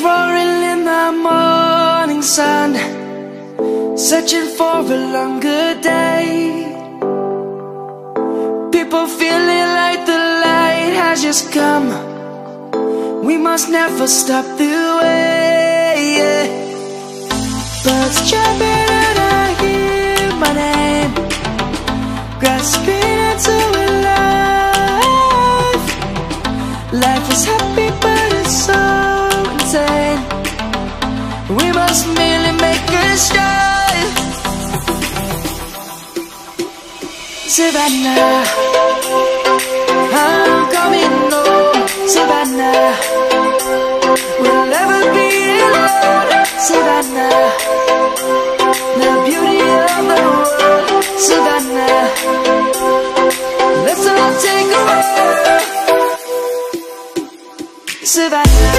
birds roaring in the morning sun, searching for a longer day. People feeling like the light has just come. We must never stop the way, yeah. Birds jumping and I hear my name, grasping into a life. Life is happy but it's so insane. We must merely make a start. Savannah, I'm coming home. Savannah, we'll never be alone. Savannah, the beauty of the world. Savannah, let's all take a walk. Savannah.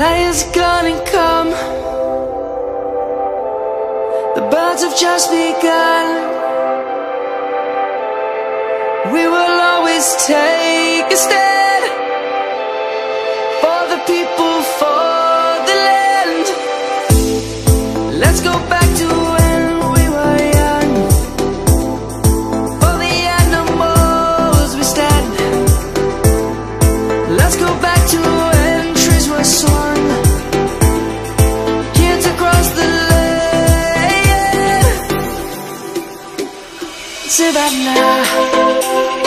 Light is gonna come. The birds have just begun. We will always take a stand for the people, for the land. Let's go back to when we were young. For the animals we stand. Let's go back to when trees were swung. Savannah.